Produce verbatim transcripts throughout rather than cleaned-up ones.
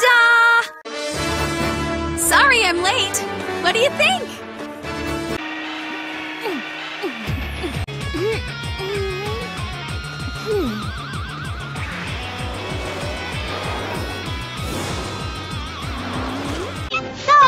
Ta-da! Sorry I'm late. What do you think? Go,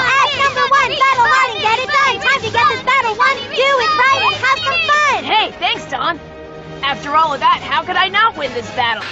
Ash number one, battle one, and get it done. Time to get this battle one and do it right and have some fun. Hey, thanks, Dawn. After all of that, how could I not win this battle?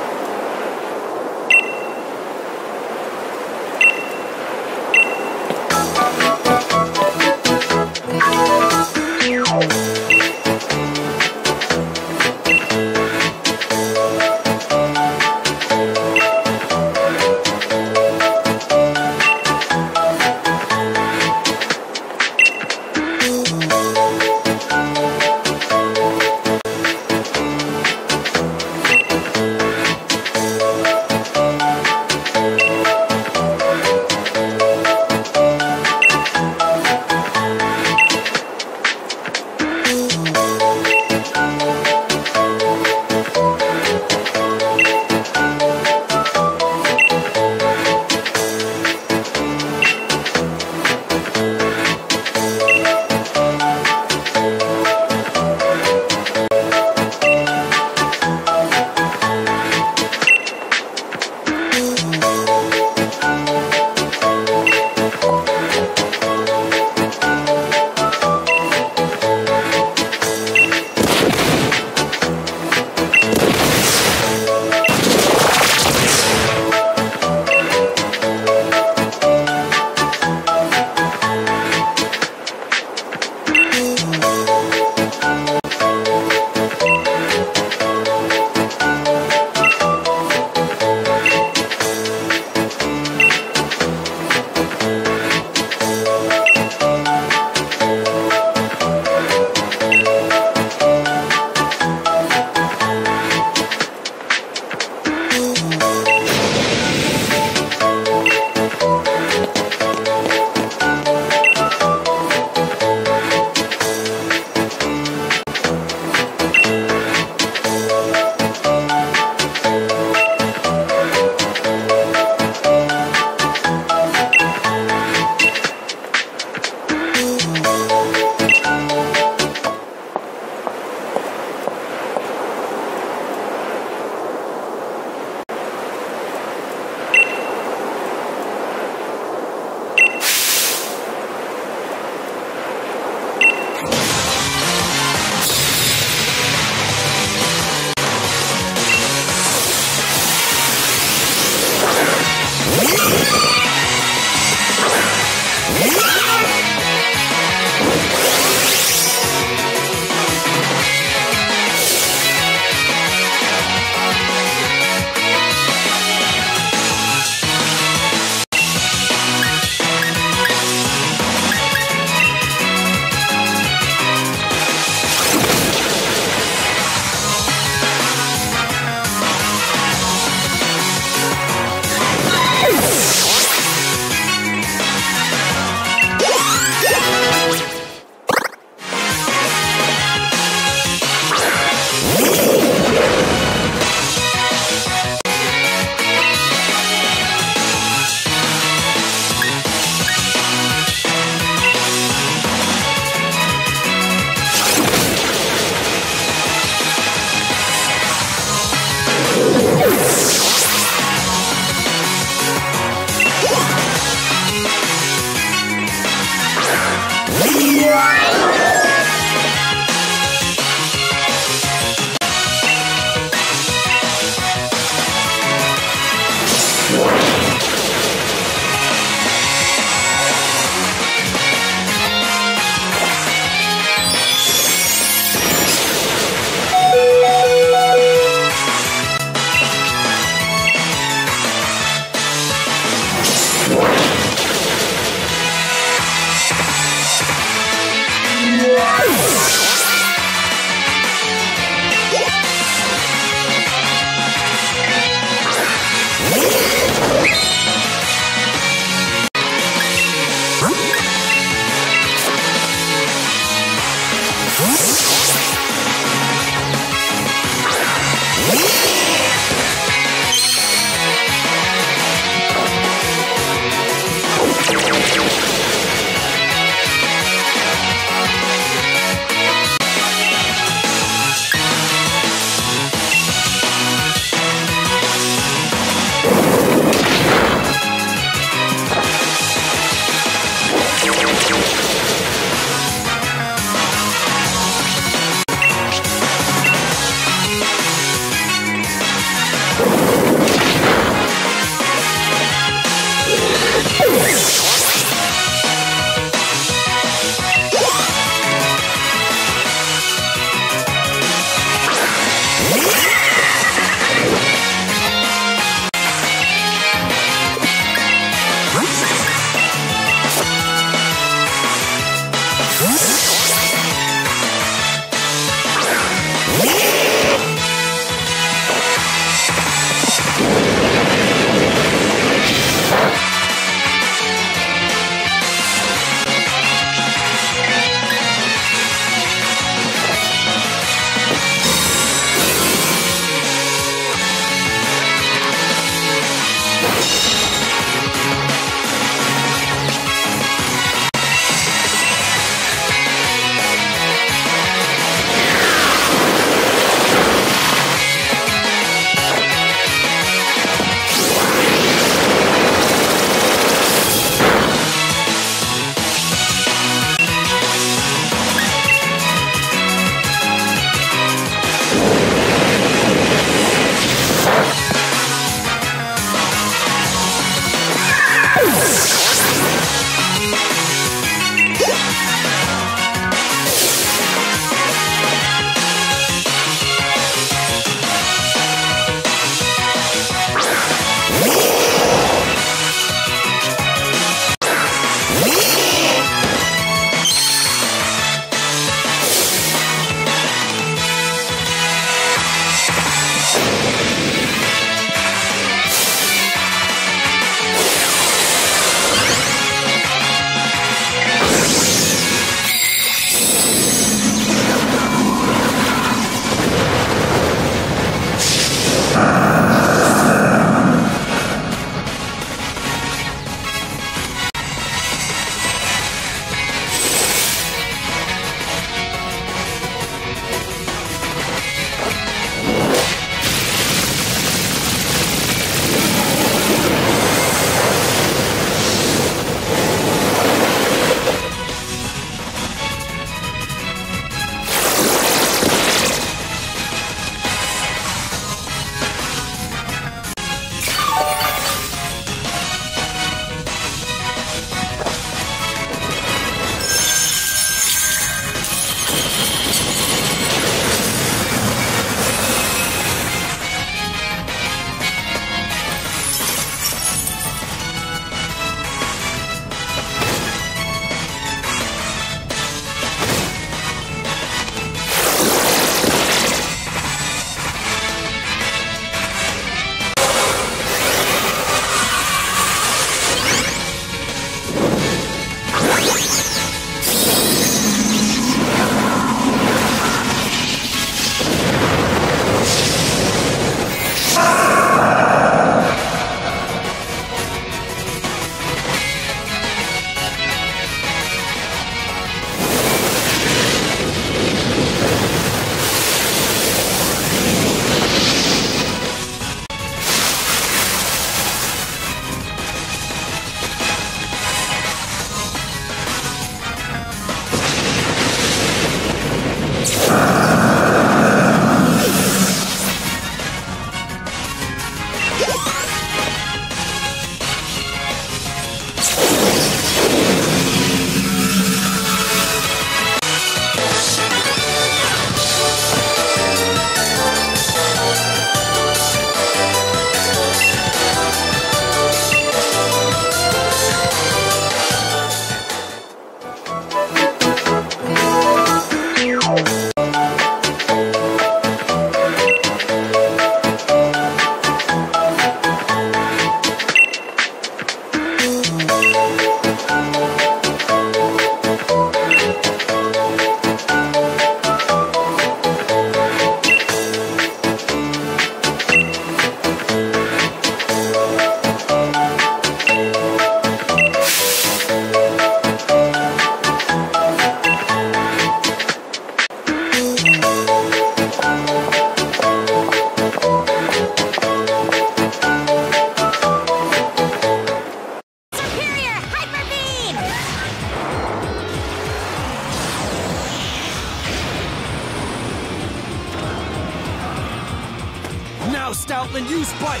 now, Stoutland, use bite!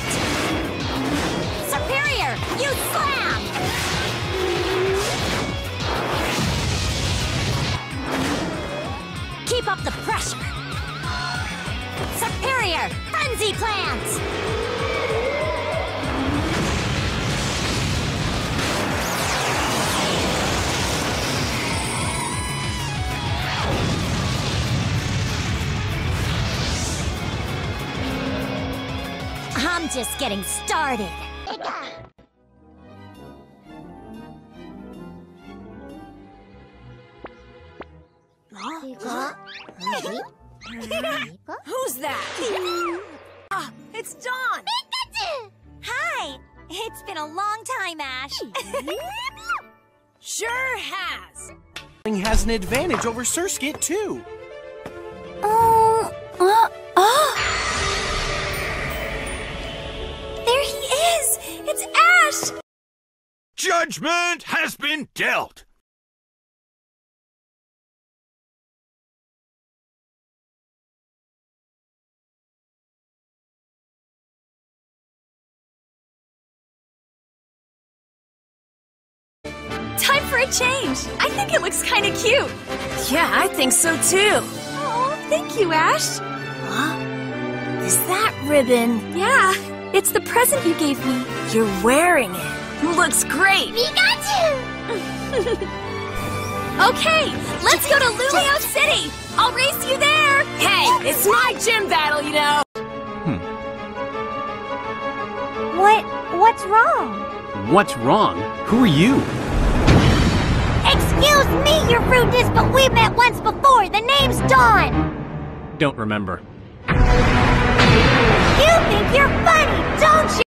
Superior, use slam! Keep up the pressure! Superior, frenzy plant! I'm just getting started. Who's that? Ah, it's Dawn. Pikachu! Hi. It's been a long time, Ash. Sure has. Has an advantage over Surskit too. Oh. Uh, oh. It's Ash! Judgment has been dealt! Time for a change! I think it looks kinda cute! Yeah, I think so too! Oh, thank you, Ash! Huh? Is that ribbon? Yeah! It's the present you gave me. You're wearing it. Looks great. We got you. Okay, let's go to Luleo City. I'll race you there. Hey, it's my gym battle, you know. Hmm. What? What's wrong? What's wrong? Who are you? Excuse me, your rudeness, but we met once before. The name's Dawn. Don't remember. You think you're funny, don't you?